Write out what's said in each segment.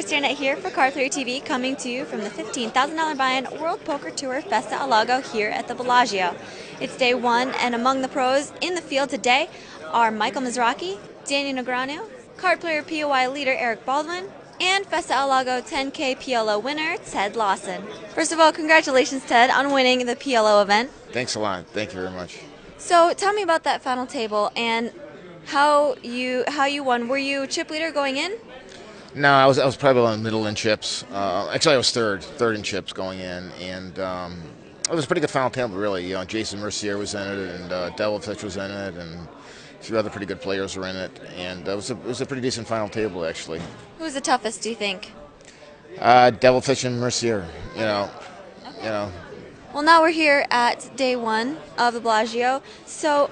Chris Yarnett here for Card Player TV, coming to you from the $15,000 buy-in World Poker Tour Festa al Lago here at the Bellagio. It's day one, and among the pros in the field today are Michael Mizrachi, Daniel Negreanu, Card Player POI leader Eric Baldwin, and Festa al Lago 10K PLO winner Ted Lawson. First of all, congratulations, Ted, on winning the PLO event. Thanks a lot. Thank you very much. So tell me about that final table and how you won. Were you chip leader going in? No, I was probably on middle in chips. Actually, I was third in chips going in, and it was a pretty good final table, really. You know, Jason Mercier was in it, and Devilfish was in it, and a few other pretty good players were in it, and it was a pretty decent final table, actually. Who was the toughest, do you think? Devilfish and Mercier. You know, okay. You know. Well, now we're here at day one of the Bellagio, so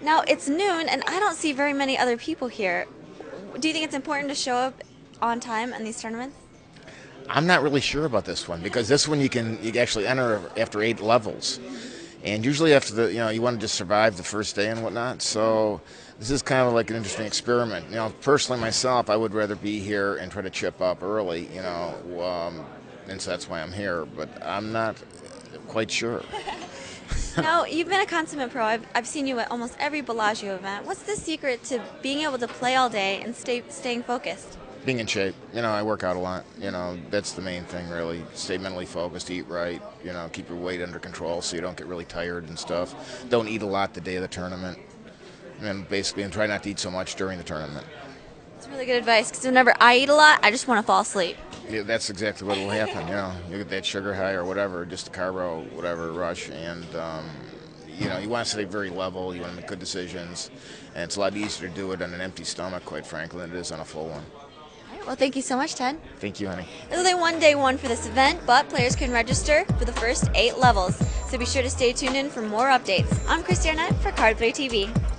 now it's noon, and I don't see very many other people here. Do you think it's important to show up on time in these tournaments? I'm not really sure about this one, because this one you can actually enter after 8 levels, and usually after the you want to just survive the first day and whatnot. So this is kind of like an interesting experiment. You know, personally myself, I would rather be here and try to chip up early. You know, and so that's why I'm here. But I'm not quite sure. Now, you've been a consummate pro. I've seen you at almost every Bellagio event. What's the secret to being able to play all day and staying focused? Being in shape. You know, I work out a lot. You know, that's the main thing, really. Stay mentally focused, eat right, you know, keep your weight under control so you don't get really tired and stuff. Don't eat a lot the day of the tournament. And basically, and try not to eat so much during the tournament. That's really good advice, because whenever I eat a lot, I just want to fall asleep. Yeah, that's exactly what will happen, you know. You get that sugar high or whatever, just the carbo, whatever, rush, and you know, you want to stay very level, you want to make good decisions, and it's a lot easier to do it on an empty stomach, quite frankly, than it is on a full one. Well, thank you so much, Ted. Thank you, honey. It's only one day one for this event, but players can register for the first 8 levels. So be sure to stay tuned in for more updates. I'm Chris Yarnett for Card Player TV.